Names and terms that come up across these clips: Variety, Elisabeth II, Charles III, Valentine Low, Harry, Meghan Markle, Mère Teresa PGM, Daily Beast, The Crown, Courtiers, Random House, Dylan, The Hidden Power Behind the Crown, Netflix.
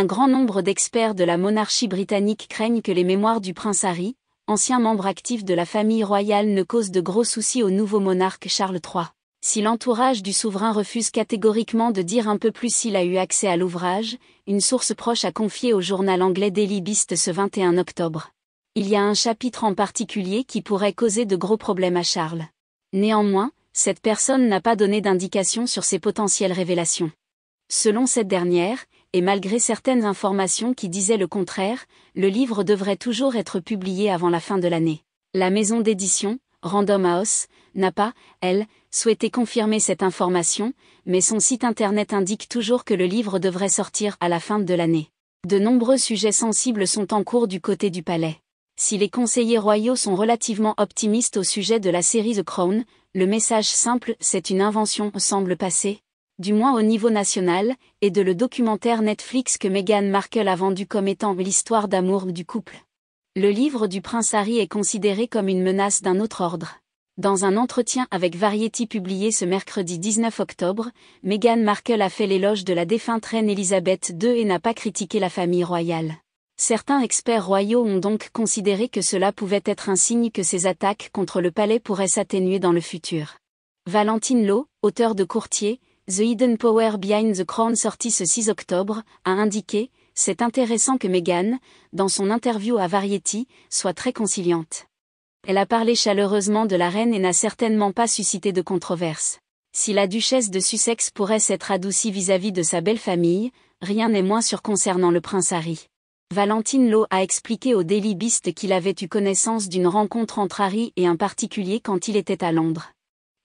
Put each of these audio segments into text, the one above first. Un grand nombre d'experts de la monarchie britannique craignent que les mémoires du prince Harry, ancien membre actif de la famille royale, ne causent de gros soucis au nouveau monarque Charles III. Si l'entourage du souverain refuse catégoriquement de dire un peu plus s'il a eu accès à l'ouvrage, une source proche a confié au journal anglais Daily Beast ce 21 octobre. Il y a un chapitre en particulier qui pourrait causer de gros problèmes à Charles. Néanmoins, cette personne n'a pas donné d'indication sur ses potentielles révélations. Selon cette dernière, et malgré certaines informations qui disaient le contraire, le livre devrait toujours être publié avant la fin de l'année. La maison d'édition, Random House, n'a pas, elle, souhaité confirmer cette information, mais son site internet indique toujours que le livre devrait sortir à la fin de l'année. De nombreux sujets sensibles sont en cours du côté du palais. Si les conseillers royaux sont relativement optimistes au sujet de la série The Crown, le message simple « c'est une invention » semble passer, du moins au niveau national, et de le documentaire Netflix que Meghan Markle a vendu comme étant l'histoire d'amour du couple. Le livre du prince Harry est considéré comme une menace d'un autre ordre. Dans un entretien avec Variety publié ce mercredi 19 octobre, Meghan Markle a fait l'éloge de la défunte reine Elisabeth II et n'a pas critiqué la famille royale. Certains experts royaux ont donc considéré que cela pouvait être un signe que ces attaques contre le palais pourraient s'atténuer dans le futur. Valentine Low, auteure de Courtiers, The Hidden Power Behind the Crown sorti ce 6 octobre, a indiqué: c'est intéressant que Meghan, dans son interview à Variety, soit très conciliante. Elle a parlé chaleureusement de la reine et n'a certainement pas suscité de controverse. Si la duchesse de Sussex pourrait s'être adoucie vis-à-vis de sa belle famille, rien n'est moins sûr concernant le prince Harry. Valentine Low a expliqué au Daily Beast qu'il avait eu connaissance d'une rencontre entre Harry et un particulier quand il était à Londres.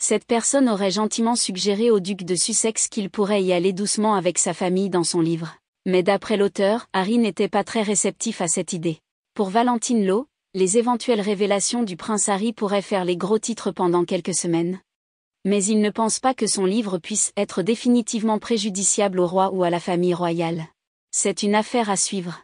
Cette personne aurait gentiment suggéré au duc de Sussex qu'il pourrait y aller doucement avec sa famille dans son livre. Mais d'après l'auteur, Harry n'était pas très réceptif à cette idée. Pour Valentine Low, les éventuelles révélations du prince Harry pourraient faire les gros titres pendant quelques semaines. Mais il ne pense pas que son livre puisse être définitivement préjudiciable au roi ou à la famille royale. C'est une affaire à suivre.